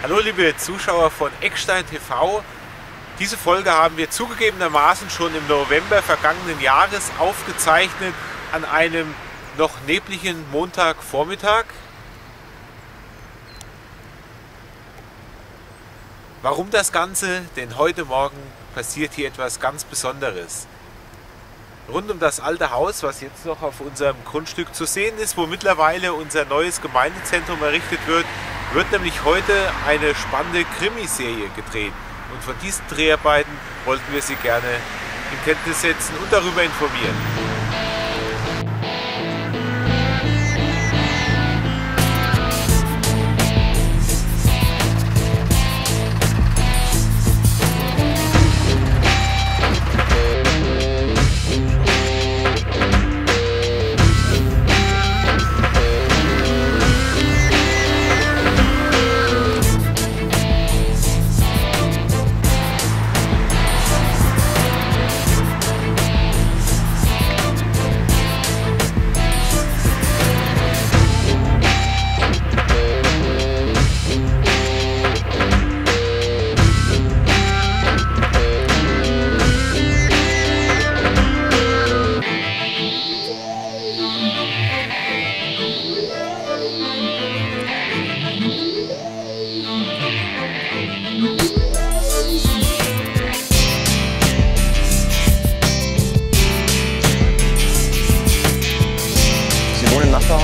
Hallo liebe Zuschauer von Eckstein TV. Diese Folge haben wir zugegebenermaßen schon im November vergangenen Jahres aufgezeichnet an einem noch nebligen Montagvormittag. Warum das Ganze? Denn heute Morgen passiert hier etwas ganz Besonderes. Rund um das alte Haus, was jetzt noch auf unserem Grundstück zu sehen ist, wo mittlerweile unser neues Gemeindezentrum errichtet wird, wird nämlich heute eine spannende Krimiserie gedreht. Und von diesen Dreharbeiten wollten wir Sie gerne in Kenntnis setzen und darüber informieren.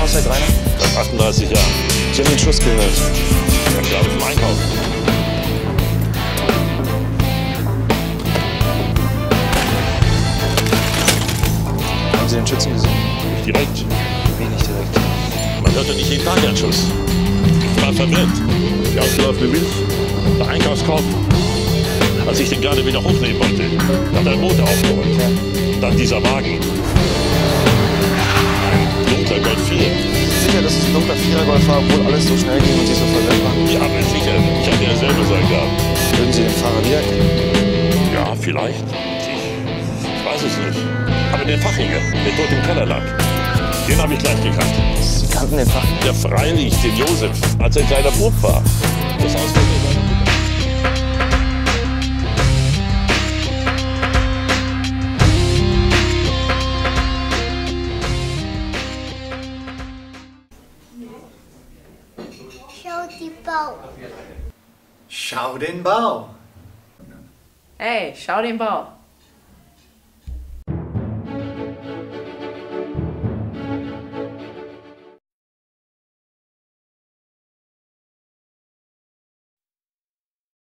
Seit 38 Jahren. Ich habe den Schuss gehört. Ich bin gerade vom Einkaufen. Haben Sie den Schützen gesehen? Nicht direkt. Wie nicht direkt? Man hört ja nicht jeden Tag einen Schuss. Ich war verwirrt. Die ausgelaufene Milch, der Einkaufskorb. Als ich den gerade wieder hochnehmen wollte, hat der Motor aufgeholt. Dann dieser Wagen. Dunkler Golf 4. Sicher, dass es ein dunkler 4er Golf war, obwohl alles so schnell ging und sie so verwirrt waren? Ja, aber sicher. Ich hatte ja selber sein gehabt. Würden Sie den Fahrer wiedererkennen? Ja, vielleicht. Ich weiß es nicht. Aber den Fachinger, der dort im Keller lag, den habe ich gleich gekannt. Sie kannten den Fachinger? Ja, freilich, den Josef, als er ein kleiner Bub war. Das ausgewählt. Schau den Bau. Hey, schau den Bau.